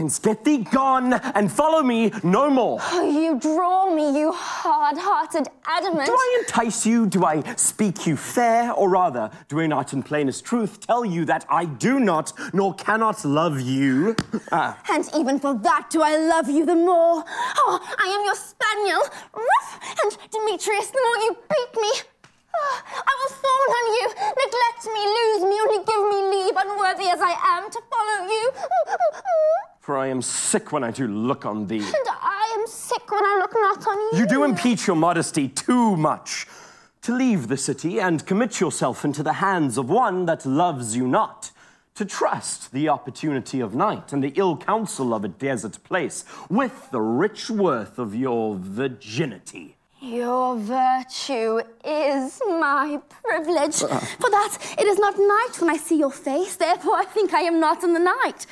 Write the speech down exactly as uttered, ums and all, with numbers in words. Hence get thee gone and follow me no more. Oh, you draw me, you hard-hearted adamant. Do I entice you? Do I speak you fair? Or rather, do I not in plainest truth tell you that I do not nor cannot love you? Ah. And even for that do I love you the more. Oh, I am your spaniel, Ruff, and Demetrius, the more you beat me, oh, I will fawn on you, neglect me, lose me, only give me leave, unworthy as I am, to follow you. For I am sick when I do look on thee. And I am sick when I look not on you. You do impeach your modesty too much. To leave the city and commit yourself into the hands of one that loves you not. To trust the opportunity of night and the ill counsel of a desert place with the rich worth of your virginity. Your virtue is my privilege. Uh, For that, it is not night when I see your face, therefore I think I am not in the night.